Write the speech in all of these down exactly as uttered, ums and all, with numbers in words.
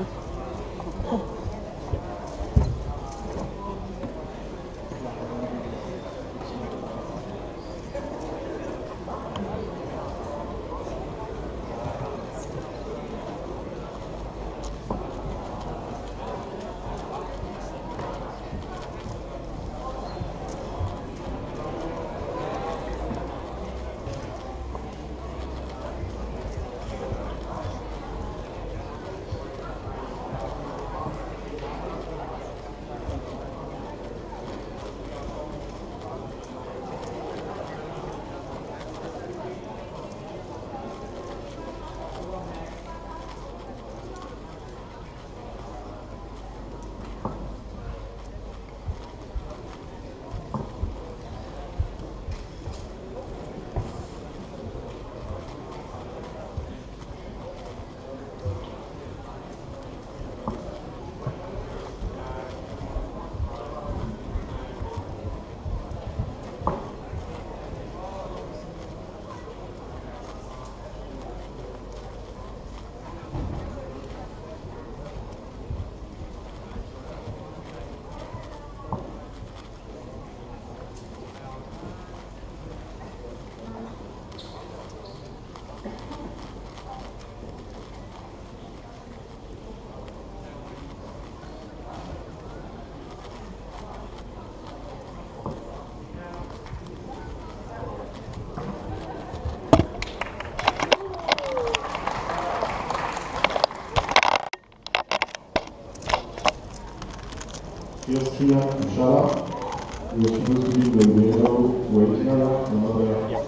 Dobry. Jest Justyna Szala, Justyna Szala, Justyna Szala,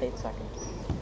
eight seconds.